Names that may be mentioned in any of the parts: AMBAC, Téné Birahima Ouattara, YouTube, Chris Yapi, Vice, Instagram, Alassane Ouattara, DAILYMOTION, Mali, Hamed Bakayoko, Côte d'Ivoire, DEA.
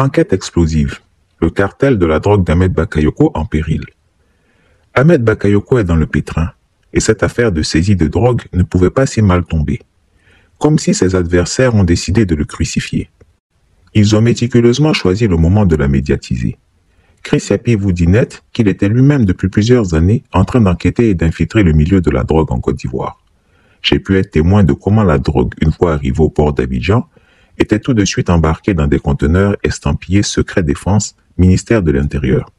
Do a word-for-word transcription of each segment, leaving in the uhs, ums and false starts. Enquête explosive. Le cartel de la drogue d'Hamed Bakayoko en péril. Hamed Bakayoko est dans le pétrin, et cette affaire de saisie de drogue ne pouvait pas si mal tomber. Comme si ses adversaires ont décidé de le crucifier. Ils ont méticuleusement choisi le moment de la médiatiser. Chris Yapi vous dit net qu'il était lui-même depuis plusieurs années en train d'enquêter et d'infiltrer le milieu de la drogue en Côte d'Ivoire. J'ai pu être témoin de comment la drogue, une fois arrivée au port d'Abidjan, était tout de suite embarquée dans des conteneurs estampillés Secret Défense, ministère de l'Intérieur.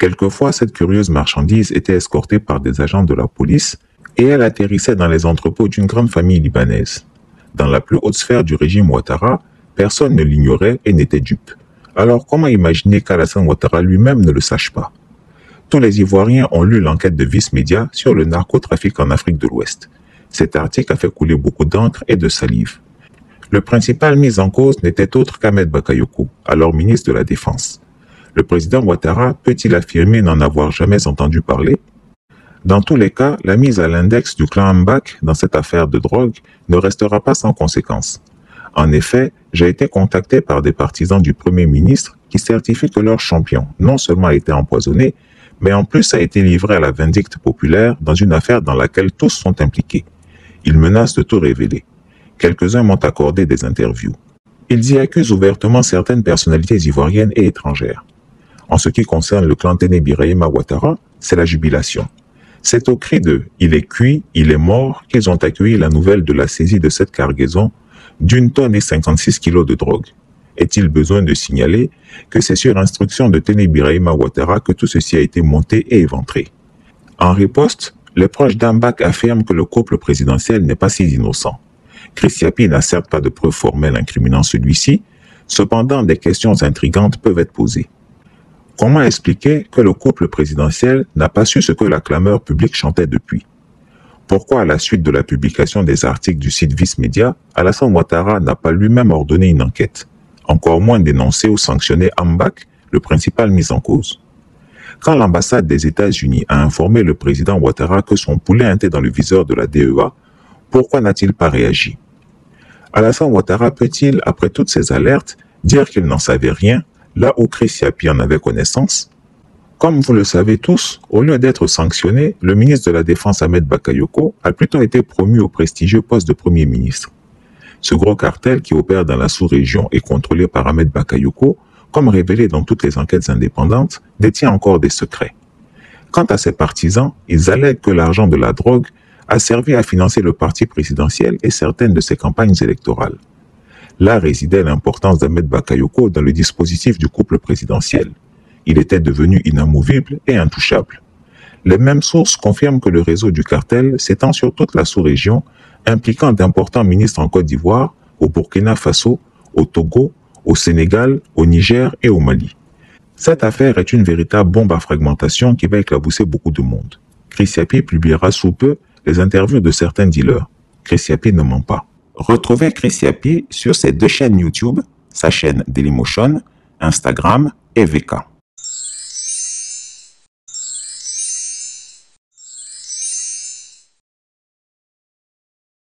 Quelquefois, cette curieuse marchandise était escortée par des agents de la police et elle atterrissait dans les entrepôts d'une grande famille libanaise. Dans la plus haute sphère du régime Ouattara, personne ne l'ignorait et n'était dupe. Alors comment imaginer qu'Alassane Ouattara lui-même ne le sache pas? Tous les Ivoiriens ont lu l'enquête de Vice Média sur le narcotrafic en Afrique de l'Ouest. Cet article a fait couler beaucoup d'encre et de salive. Le principal mis en cause n'était autre qu'Hamed Bakayoko, alors ministre de la Défense. Le président Ouattara peut-il affirmer n'en avoir jamais entendu parler? Dans tous les cas, la mise à l'index du clan AMBAC dans cette affaire de drogue ne restera pas sans conséquence. En effet, j'ai été contacté par des partisans du Premier ministre qui certifient que leur champion non seulement a été empoisonné, mais en plus a été livré à la vindicte populaire dans une affaire dans laquelle tous sont impliqués. Ils menacent de tout révéler. Quelques-uns m'ont accordé des interviews. Ils y accusent ouvertement certaines personnalités ivoiriennes et étrangères. En ce qui concerne le clan Téné Birahima Ouattara, c'est la jubilation. C'est au cri de « il est cuit, il est mort » qu'ils ont accueilli la nouvelle de la saisie de cette cargaison d'une tonne et cinquante-six kilos de drogue. Est-il besoin de signaler que c'est sur instruction de Téné Birahima Ouattara que tout ceci a été monté et éventré? En riposte, les proches d'AMBAC affirment que le couple présidentiel n'est pas si innocent. Chris Yapi n'a certes pas de preuves formelles incriminant celui-ci, cependant des questions intrigantes peuvent être posées. Comment expliquer que le couple présidentiel n'a pas su ce que la clameur publique chantait depuis? Pourquoi, à la suite de la publication des articles du site Vice Média, Alassane Ouattara n'a pas lui-même ordonné une enquête, encore moins dénoncé ou sanctionné AMBAC, le principal mis en cause? Quand l'ambassade des États-Unis a informé le président Ouattara que son poulet était dans le viseur de la D E A, pourquoi n'a-t-il pas réagi? Alassane Ouattara peut-il, après toutes ces alertes, dire qu'il n'en savait rien, là où Chris Yapi en avait connaissance? Comme vous le savez tous, au lieu d'être sanctionné, le ministre de la Défense Hamed Bakayoko a plutôt été promu au prestigieux poste de Premier ministre. Ce gros cartel qui opère dans la sous-région et contrôlé par Hamed Bakayoko, comme révélé dans toutes les enquêtes indépendantes, détient encore des secrets. Quant à ses partisans, ils allèguent que l'argent de la drogue a servi à financer le parti présidentiel et certaines de ses campagnes électorales. Là résidait l'importance d'Hamed Bakayoko dans le dispositif du couple présidentiel. Il était devenu inamovible et intouchable. Les mêmes sources confirment que le réseau du cartel s'étend sur toute la sous-région, impliquant d'importants ministres en Côte d'Ivoire, au Burkina Faso, au Togo, au Sénégal, au Niger et au Mali. Cette affaire est une véritable bombe à fragmentation qui va éclabousser beaucoup de monde. Chris Yapi publiera sous peu les interviews de certains dealers. Chris Yapi ne ment pas. Retrouvez Chris Yapi sur ses deux chaînes YouTube, sa chaîne DAILYMOTION, Instagram et V K.